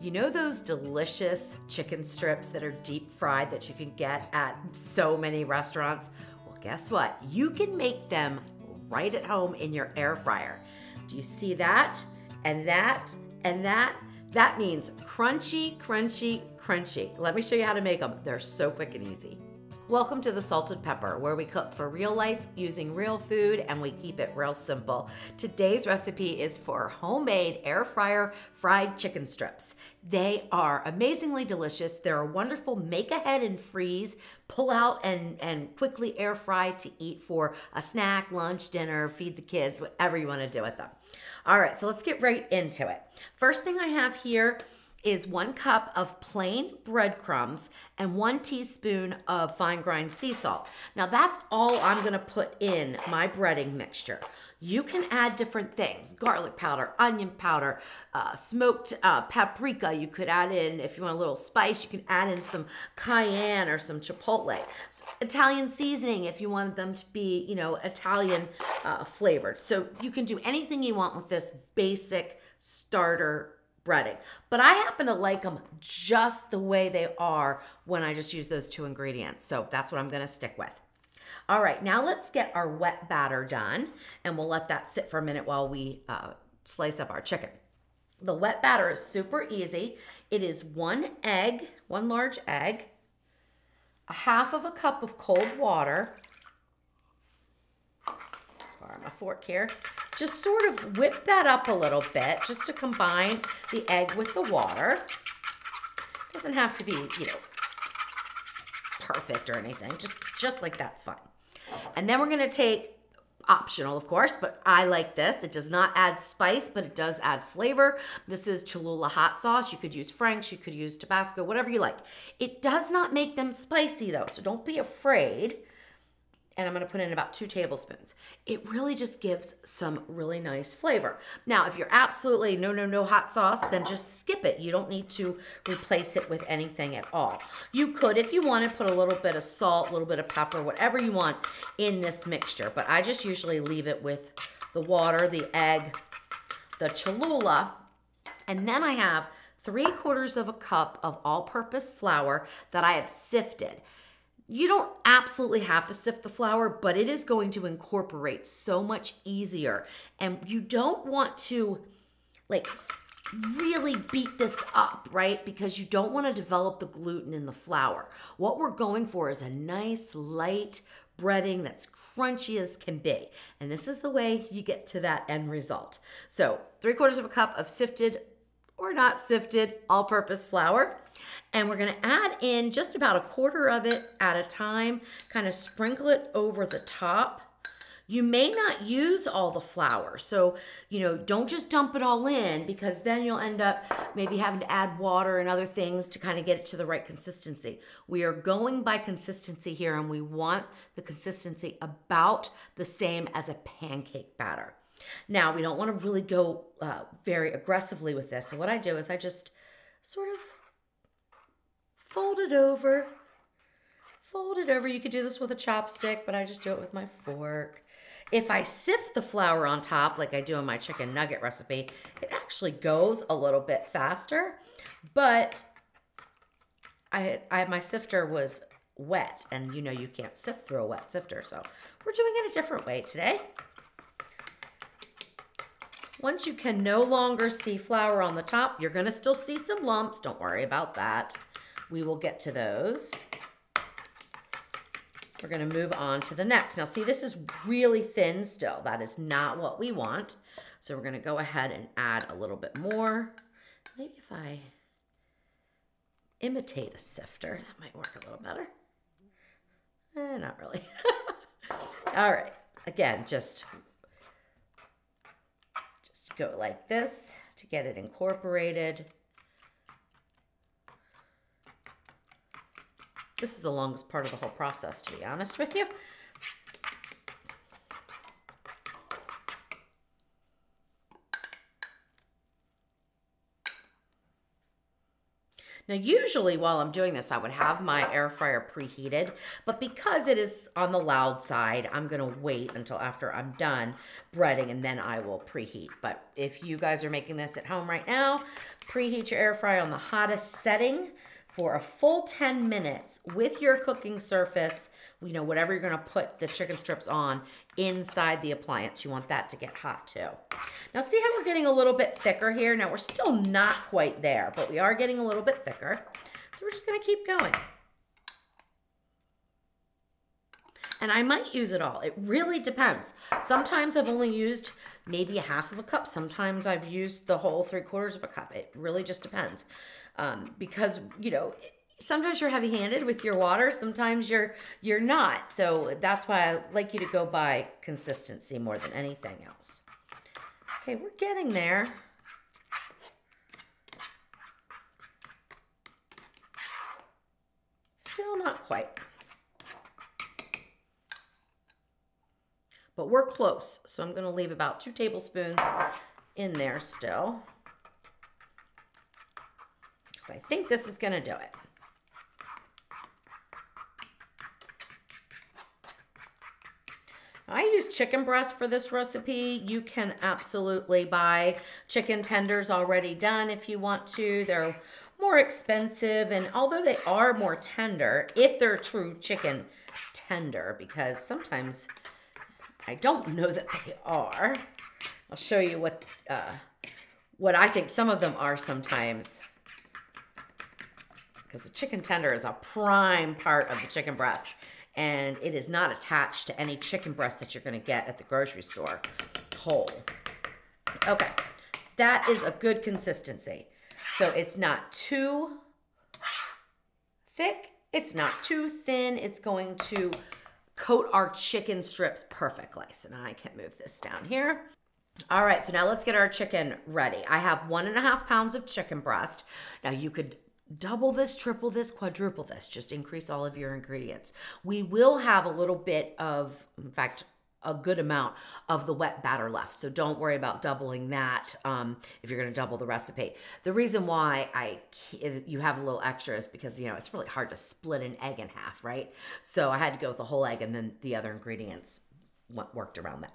You know those delicious chicken strips that are deep fried that you can get at so many restaurants? Well, guess what? You can make them right at home in your air fryer. Do you see that? And that, and that? That means crunchy, crunchy, crunchy. Let me show you how to make them. They're so quick and easy. Welcome to The Salted Pepper, where we cook for real life using real food and we keep it real simple. Today's recipe is for homemade air fryer fried chicken strips. They are amazingly delicious. They're a wonderful make ahead and freeze, pull out and quickly air fry to eat for a snack, lunch, dinner, feed the kids, whatever you want to do with them. All right, so let's get right into it. First thing I have here is 1 cup of plain breadcrumbs and 1 teaspoon of fine ground sea salt. Now that's all I'm gonna put in my breading mixture. You can add different things, garlic powder, onion powder, smoked paprika. You could add in, if you want a little spice, you can add in some cayenne or some chipotle. So Italian seasoning if you want them to be, you know, Italian flavored. So you can do anything you want with this basic starter breading. But I happen to like them just the way they are when I just use those 2 ingredients. So that's what I'm going to stick with. All right, now let's get our wet batter done, and we'll let that sit for a minute while we slice up our chicken. The wet batter is super easy. It is 1 egg, 1 large egg, 1/2 cup of cold water. Borrow my fork here. Just sort of whip that up a little bit just to combine the egg with the water. Doesn't have to be, you know, perfect or anything. Just like that's fine. And then we're gonna take, optional of course, but I like this. It does not add spice, but it does add flavor. This is Cholula hot sauce. You could use Frank's, you could use Tabasco, whatever you like. It does not make them spicy though, so don't be afraid. And I'm gonna put in about 2 tablespoons. It really just gives some really nice flavor. Now, if you're absolutely no hot sauce, then just skip it. You don't need to replace it with anything at all. You could, if you wanted, put a little bit of salt, a little bit of pepper, whatever you want in this mixture, but I just usually leave it with the water, the egg, the Cholula, and then I have 3/4 cup of all-purpose flour that I have sifted. You don't absolutely have to sift the flour, but it is going to incorporate so much easier. And you don't want to like really beat this up, right? Because you don't want to develop the gluten in the flour. What we're going for is a nice light breading that's crunchy as can be. And this is the way you get to that end result. So 3/4 cup of sifted or not sifted all-purpose flour. And we're gonna add in just about 1/4 of it at a time, kind of sprinkle it over the top. You may not use all the flour, so you know, don't just dump it all in because then you'll end up maybe having to add water and other things to kind of get it to the right consistency. We are going by consistency here and we want the consistency about the same as a pancake batter. Now, we don't want to really go very aggressively with this. So what I do is I just sort of fold it over, fold it over. You could do this with a chopstick, but I just do it with my fork. If I sift the flour on top, like I do in my chicken nugget recipe, it actually goes a little bit faster, but my sifter was wet, and you know you can't sift through a wet sifter, so we're doing it a different way today. Once you can no longer see flour on the top, you're gonna still see some lumps. Don't worry about that. We will get to those. We're gonna move on to the next. Now see, this is really thin still. That is not what we want. So we're gonna go ahead and add a little bit more. Maybe if I imitate a sifter, that might work a little better. Not really. All right, again, just go like this to get it incorporated. This is the longest part of the whole process, to be honest with you. Now, usually while I'm doing this, I would have my air fryer preheated, but because it is on the loud side, I'm gonna wait until after I'm done breading and then I will preheat. But if you guys are making this at home right now, preheat your air fryer on the hottest setting for a full 10 minutes with your cooking surface, you know, whatever you're gonna put the chicken strips on inside the appliance. You want that to get hot too. Now see how we're getting a little bit thicker here? Now we're still not quite there, but we are getting a little bit thicker. So we're just gonna keep going. And I might use it all. It really depends. Sometimes I've only used maybe a half of a cup. Sometimes I've used the whole 3/4 of a cup. It really just depends. Because, you know, sometimes you're heavy-handed with your water. Sometimes you're not. So that's why I like you to go by consistency more than anything else. Okay, we're getting there. Still not quite. But we're close, so I'm gonna leave about 2 tablespoons in there still, because I think this is gonna do it. I use chicken breast for this recipe. You can absolutely buy chicken tenders already done if you want to. They're more expensive, and although they are more tender, if they're true chicken tender, because sometimes I don't know that they are. I'll show you what I think some of them are sometimes, because the chicken tender is a prime part of the chicken breast, and it is not attached to any chicken breast that you're gonna get at the grocery store whole. Okay, that is a good consistency. So it's not too thick, it's not too thin, it's going to coat our chicken strips perfectly. So now I can move this down here. All right, so now let's get our chicken ready. I have 1.5 pounds of chicken breast. Now you could double this, triple this, quadruple this, just increase all of your ingredients. We will have a little bit of, in fact, a good amount of the wet batter left. So don't worry about doubling that if you're gonna double the recipe. The reason why you have a little extra is because, you know, it's really hard to split an egg in half, right? So I had to go with the whole egg, and then the other ingredients worked around that.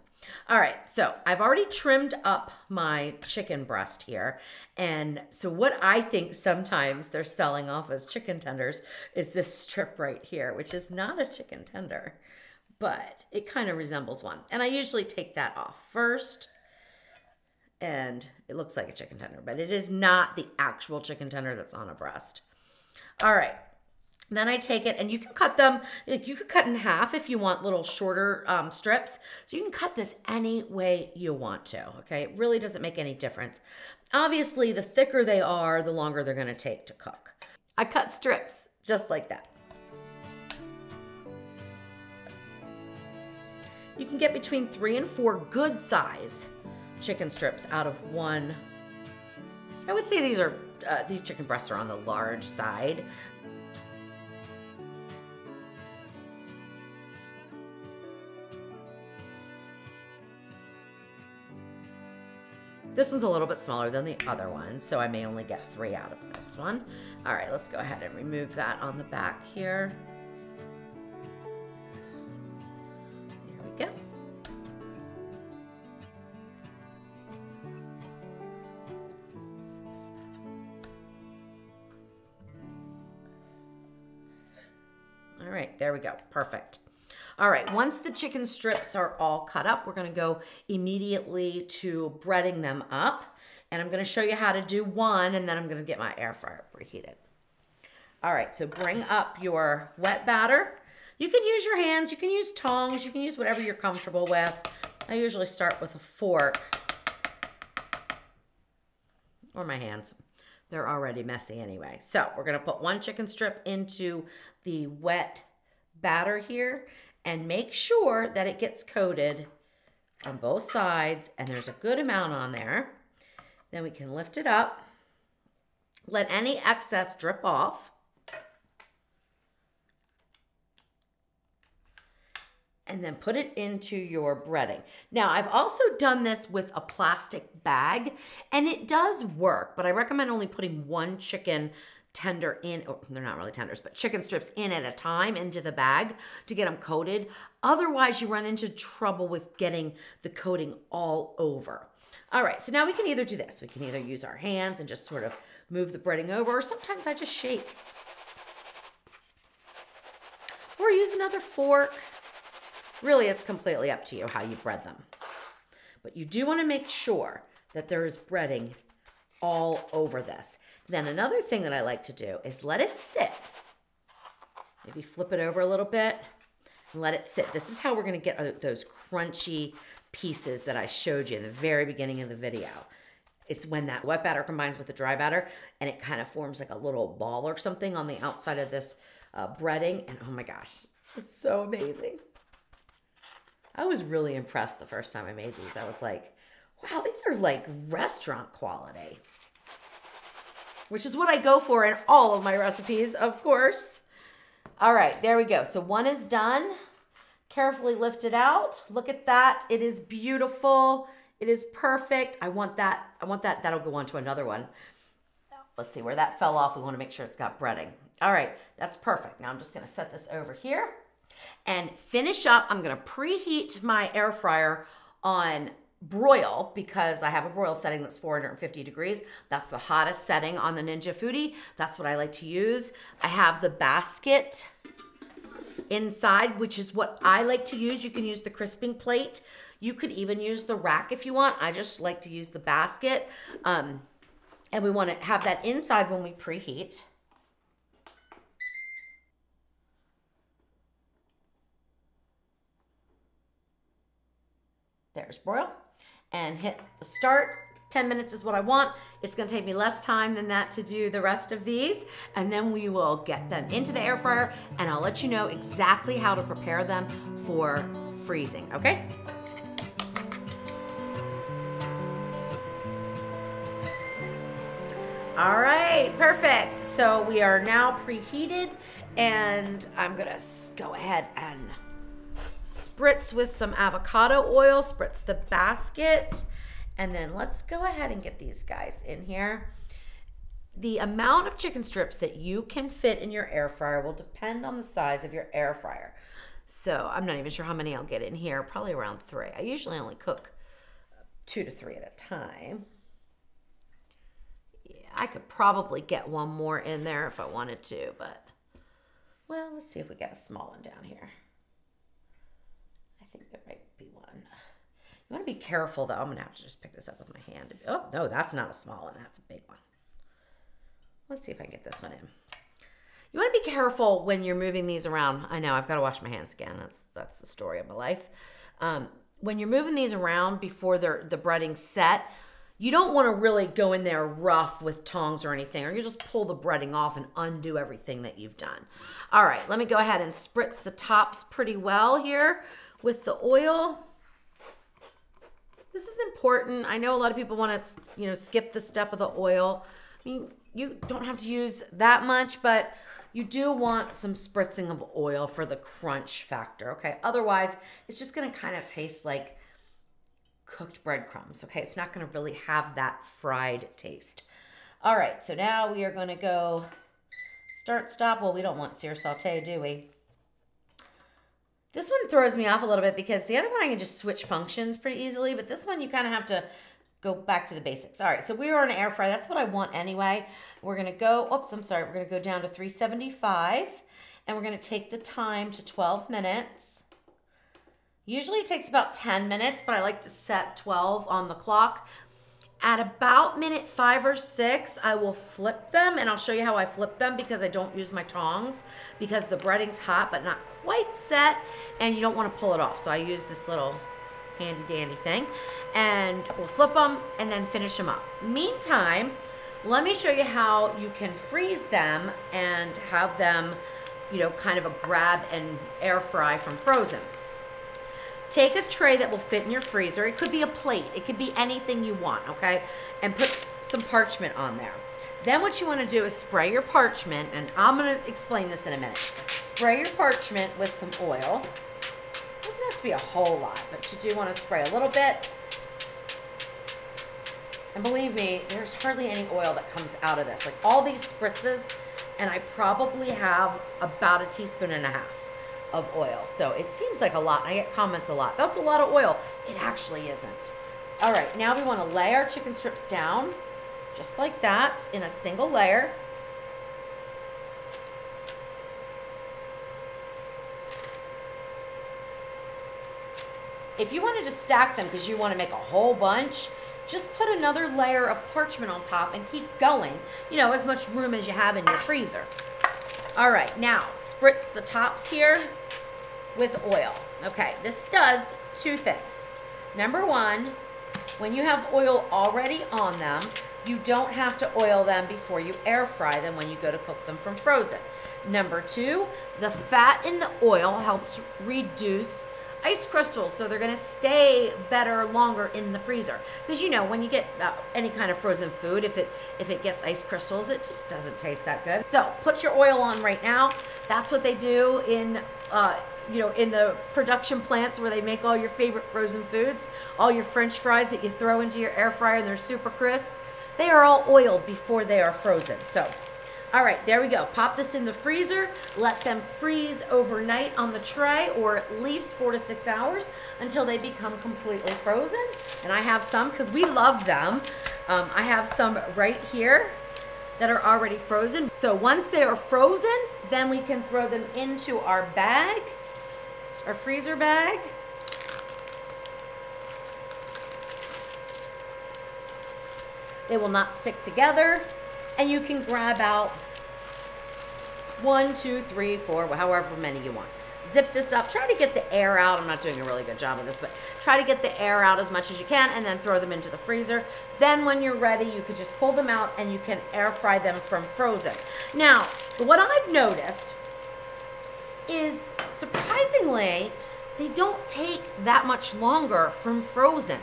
All right, so I've already trimmed up my chicken breast here. And so what I think sometimes they're selling off as chicken tenders is this strip right here, which is not a chicken tender, but it kind of resembles one. And I usually take that off first, and it looks like a chicken tender, but it is not the actual chicken tender that's on a breast. All right, then I take it, and you can cut them, you could cut in half if you want little shorter strips. So you can cut this any way you want to, okay? It really doesn't make any difference. Obviously, the thicker they are, the longer they're gonna take to cook. I cut strips just like that. You can get between 3 and 4 good size chicken strips out of one. I would say these are these chicken breasts are on the large side. This one's a little bit smaller than the other one, so I may only get 3 out of this one. All right, let's go ahead and remove that on the back here. Go. All right, there we go, perfect. All right, once the chicken strips are all cut up, we're gonna go immediately to breading them up, and I'm gonna show you how to do one, and then I'm gonna get my air fryer preheated. All right, so bring up your wet batter. You can use your hands, you can use tongs, you can use whatever you're comfortable with. I usually start with a fork or my hands. They're already messy anyway. So we're gonna put 1 chicken strip into the wet batter here and make sure that it gets coated on both sides, and there's a good amount on there. Then we can lift it up, let any excess drip off, and then put it into your breading. Now, I've also done this with a plastic bag, and it does work, but I recommend only putting 1 chicken tender in, or they're not really tenders, but chicken strips in at a time into the bag to get them coated. Otherwise, you run into trouble with getting the coating all over. All right, so now we can either do this. We can either use our hands and just sort of move the breading over, or sometimes I just shake. Or use another fork. Really, it's completely up to you how you bread them. But you do want to make sure that there is breading all over this. Then another thing that I like to do is let it sit. Maybe flip it over a little bit and let it sit. This is how we're going to get those crunchy pieces that I showed you in the very beginning of the video. It's when that wet batter combines with the dry batter and it kind of forms like a little ball or something on the outside of this breading. And oh my gosh, it's so amazing. I was really impressed the first time I made these. I was like, wow, these are like restaurant quality, which is what I go for in all of my recipes, of course. All right, there we go. So one is done. Carefully lift it out. Look at that. It is beautiful. It is perfect. I want that. I want that. That'll go on to another one. Let's see where that fell off. We want to make sure it's got breading. All right, that's perfect. Now I'm just going to set this over here and finish up. I'm going to preheat my air fryer on broil because I have a broil setting that's 450 degrees. That's the hottest setting on the Ninja Foodi. That's what I like to use. I have the basket inside, which is what I like to use. You can use the crisping plate. You could even use the rack if you want. I just like to use the basket. And we want to have that inside when we preheat. There's broil. And hit the start. 10 minutes is what I want. It's gonna take me less time than that to do the rest of these. And then we will get them into the air fryer and I'll let you know exactly how to prepare them for freezing, okay? All right, perfect. So we are now preheated and I'm gonna go ahead and spritz with some avocado oil, spritz the basket. And then let's go ahead and get these guys in here. The amount of chicken strips that you can fit in your air fryer will depend on the size of your air fryer. So I'm not even sure how many I'll get in here, probably around 3. I usually only cook 2 to 3 at a time. Yeah, I could probably get one more in there if I wanted to, but well, let's see if we get a small one down here. I think there might be one. I want to be careful though. I'm going to have to just pick this up with my hand. Oh, no, that's not a small one. That's a big one. Let's see if I can get this one in. You want to be careful when you're moving these around. I know I've got to wash my hands again. That's the story of my life. When you're moving these around before the breading set, you don't want to really go in there rough with tongs or anything, or you just pull the breading off and undo everything that you've done. All right, let me go ahead and spritz the tops pretty well here with the oil. This is important. I know a lot of people want to, you know, skip the step of the oil. I mean, you don't have to use that much, but you do want some spritzing of oil for the crunch factor, okay? Otherwise, it's just going to kind of taste like cooked breadcrumbs, okay? It's not going to really have that fried taste. All right, so now we are going to go start, stop. Well, we don't want sear sauté, do we? This one throws me off a little bit because the other one I can just switch functions pretty easily, but this one you kind of have to go back to the basics. All right, so we are on an air fryer. That's what I want anyway. We're gonna go, oops, I'm sorry. We're gonna go down to 375 and we're gonna take the time to 12 minutes. Usually it takes about 10 minutes, but I like to set 12 on the clock. At about minute 5 or 6, I will flip them, and I'll show you how I flip them because I don't use my tongs because the breading's hot but not quite set, and you don't want to pull it off. So I use this little handy-dandy thing, and we'll flip them and then finish them up. Meantime, let me show you how you can freeze them and have them, you know, kind of a grab and air fry from frozen. Take a tray that will fit in your freezer. It could be a plate. It could be anything you want, okay? And put some parchment on there. Then what you want to do is spray your parchment, and I'm going to explain this in a minute. Spray your parchment with some oil. It doesn't have to be a whole lot, but you do want to spray a little bit. And believe me, there's hardly any oil that comes out of this. Like all these spritzes, and I probably have about a teaspoon and a half of oil. So it seems like a lot. I get comments a lot. That's a lot of oil. It actually isn't. All right, now we want to lay our chicken strips down, just like that, in a single layer. If you wanted to stack them because you want to make a whole bunch, just put another layer of parchment on top and keep going, you know, as much room as you have in your freezer. All right, now spritz the tops here with oil. Okay, this does two things. Number one, when you have oil already on them, you don't have to oil them before you air fry them when you go to cook them from frozen. Number two, the fat in the oil helps reduce ice crystals, so they're gonna stay better longer in the freezer. Because you know, when you get any kind of frozen food, if it gets ice crystals, it just doesn't taste that good. So put your oil on right now. That's what they do in, you know, in the production plants where they make all your favorite frozen foods, all your French fries that you throw into your air fryer and they're super crisp. They are all oiled before they are frozen. So, all right, there we go. Pop this in the freezer. Let them freeze overnight on the tray, or at least 4 to 6 hours until they become completely frozen. And I have some, because we love them. I have some right here that are already frozen. So once they are frozen, then we can throw them into our bag, our freezer bag. They will not stick together. And you can grab out 1, 2, 3, 4, however many you want. Zip this up, try to get the air out. I'm not doing a really good job of this, but try to get the air out as much as you can and then throw them into the freezer. Then when you're ready, you can just pull them out and you can air fry them from frozen. Now, what I've noticed is, surprisingly, they don't take that much longer from frozen.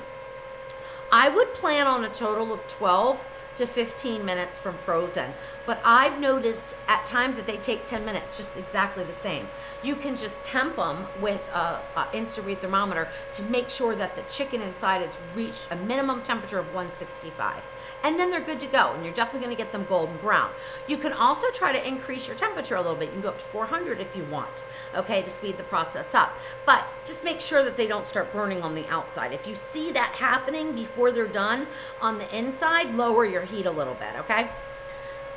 I would plan on a total of 12 to 15 minutes from frozen, but I've noticed at times that they take 10 minutes, just exactly the same. You can just temp them with an Insta-Read thermometer to make sure that the chicken inside has reached a minimum temperature of 165. And then they're good to go, and you're definitely gonna get them golden brown. You can also try to increase your temperature a little bit. You can go up to 400 if you want, okay, to speed the process up. But just make sure that they don't start burning on the outside. If you see that happening before they're done on the inside, lower your heat a little bit, okay?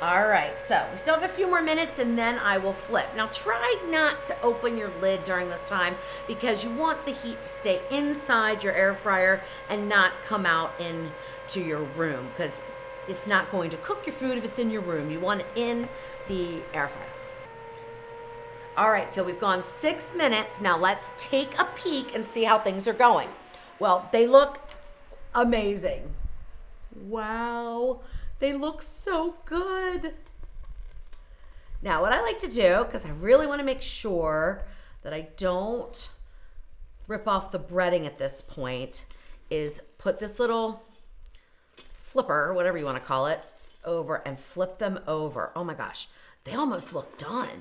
All right, so we still have a few more minutes and then I will flip. Now try not to open your lid during this time because you want the heat to stay inside your air fryer and not come out into your room, because it's not going to cook your food if it's in your room. You want it in the air fryer. All right, so we've gone 6 minutes. Now let's take a peek and see how things are going. Well, they look amazing. Wow, they look so good. Now what I like to do, because I really want to make sure that I don't rip off the breading at this point, is put this little flipper, whatever you want to call it, over and flip them over. Oh my gosh, they almost look done.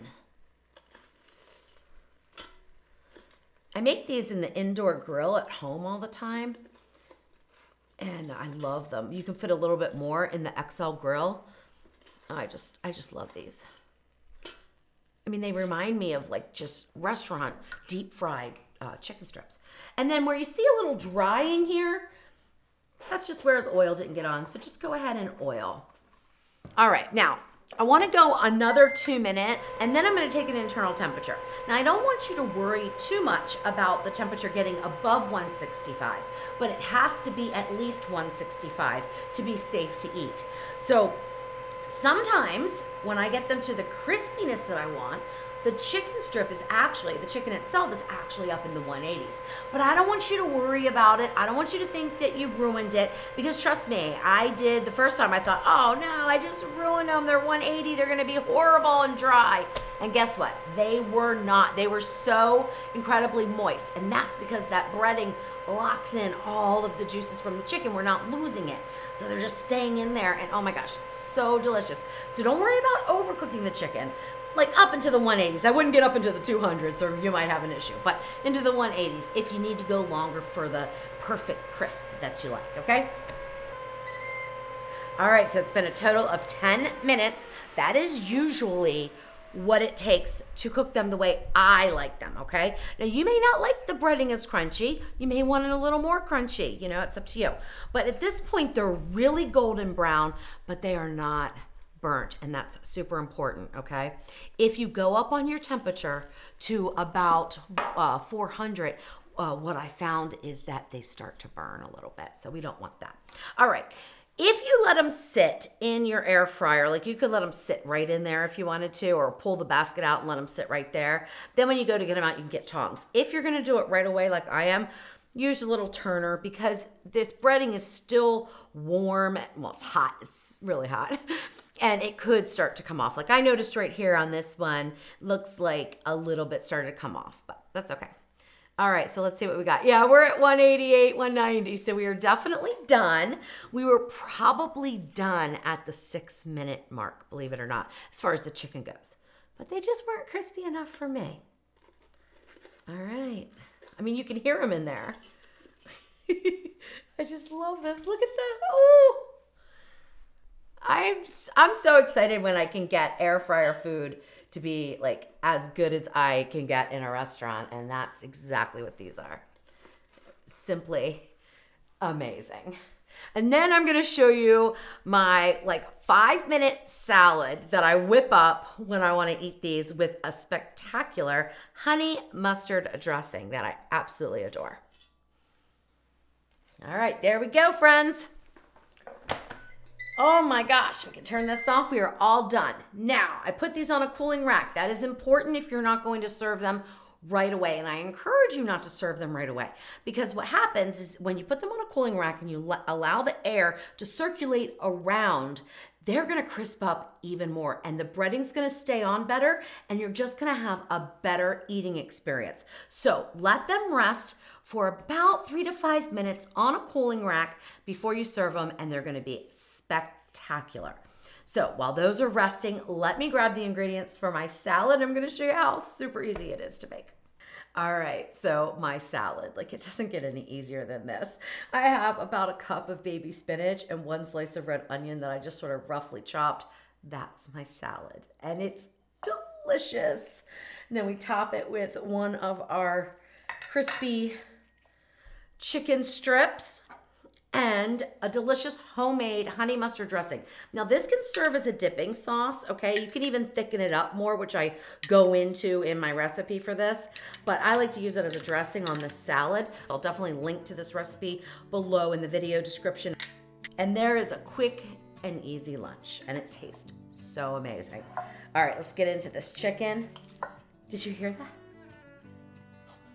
I make these in the indoor grill at home all the time. And I love them. You can fit a little bit more in the XL grill. I just love these. I mean, they remind me of like just restaurant deep fried chicken strips. And then where you see a little drying here, that's just where the oil didn't get on. So just go ahead and oil. All right, now I want to go another 2 minutes and then I'm going to take an internal temperature. Now I don't want you to worry too much about the temperature getting above 165, but it has to be at least 165 to be safe to eat. So sometimes when I get them to the crispiness that I want, the chicken strip is actually, the chicken itself is actually up in the 180s. But I don't want you to worry about it. I don't want you to think that you've ruined it, because trust me, I did the first time. I thought, oh no, I just ruined them. They're 180, they're gonna be horrible and dry. And guess what? They were not. They were so incredibly moist. And that's because that breading locks in all of the juices from the chicken. We're not losing it. So they're just staying in there. And oh my gosh, it's so delicious. So don't worry about overcooking the chicken. Like up into the 180s. I wouldn't get up into the 200s or you might have an issue, but into the 180s if you need to go longer for the perfect crisp that you like, okay? All right, so it's been a total of 10 minutes. That is usually what it takes to cook them the way I like them, okay? Now, you may not like the breading as crunchy. You may want it a little more crunchy, you know, it's up to you. But at this point, they're really golden brown, but they are not burnt, and that's super important, okay? If you go up on your temperature to about 400, what I found is that they start to burn a little bit, so we don't want that. All right. If you let them sit in your air fryer, like you could let them sit right in there if you wanted to, or pull the basket out and let them sit right there. Then when you go to get them out, you can get tongs. If you're going to do it right away like I am, use a little turner because this breading is still warm. Well, it's hot. It's really hot. And it could start to come off. Like I noticed right here on this one, looks like a little bit started to come off, but that's okay. All right, so let's see what we got. Yeah, we're at 188, 190, so we are definitely done. We were probably done at the 6-minute mark, believe it or not, as far as the chicken goes. But they just weren't crispy enough for me. All right. I mean, you can hear them in there. I just love this. Look at that. Oh, I'm so excited when I can get air fryer food to be like as good as I can get in a restaurant, and that's exactly what these are. Simply amazing. And then I'm gonna show you my like 5-minute salad that I whip up when I wanna eat these with a spectacular honey mustard dressing that I absolutely adore. All right, there we go, friends. Oh my gosh, we can turn this off. We are all done. Now, I put these on a cooling rack. That is important if you're not going to serve them right away. And I encourage you not to serve them right away because what happens is when you put them on a cooling rack and you allow the air to circulate around, they're gonna crisp up even more and the breading's gonna stay on better and you're just gonna have a better eating experience. So let them rest for about 3 to 5 minutes on a cooling rack before you serve them, and they're gonna be spectacular. So while those are resting, let me grab the ingredients for my salad. I'm gonna show you how super easy it is to make. All right, so my salad, like it doesn't get any easier than this. I have about a cup of baby spinach and one slice of red onion that I just sort of roughly chopped. That's my salad, and it's delicious. And then we top it with one of our crispy chicken strips and a delicious homemade honey mustard dressing. Now this can serve as a dipping sauce, okay? You can even thicken it up more, which I go into in my recipe for this, but I like to use it as a dressing on the salad. I'll definitely link to this recipe below in the video description. And there is a quick and easy lunch, and it tastes so amazing. All right, let's get into this chicken. Did you hear that?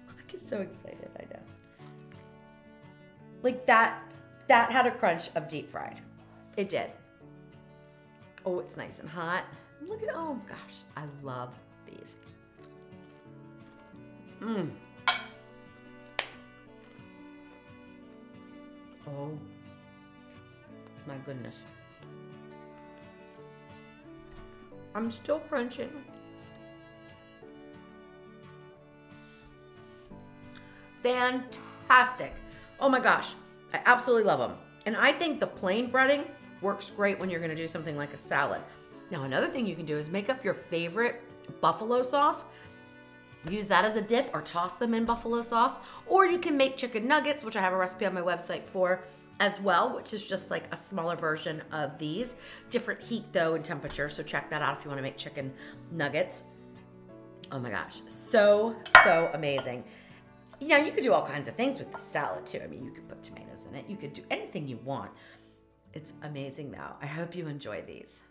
Oh, I get so excited, I know. Like that had a crunch of deep fried. It did. Oh, it's nice and hot. Look at, oh gosh, I love these. Mmm. Oh my goodness. I'm still crunching. Fantastic. Oh my gosh. I absolutely love them. And I think the plain breading works great when you're gonna do something like a salad. Now, another thing you can do is make up your favorite buffalo sauce. Use that as a dip or toss them in buffalo sauce. Or you can make chicken nuggets, which I have a recipe on my website for as well, which is just like a smaller version of these. Different heat though and temperature, so check that out if you wanna make chicken nuggets. Oh my gosh, so, so amazing. Yeah, you could do all kinds of things with the salad too. I mean, you could put tomatoes in it. You could do anything you want. It's amazing though. I hope you enjoy these.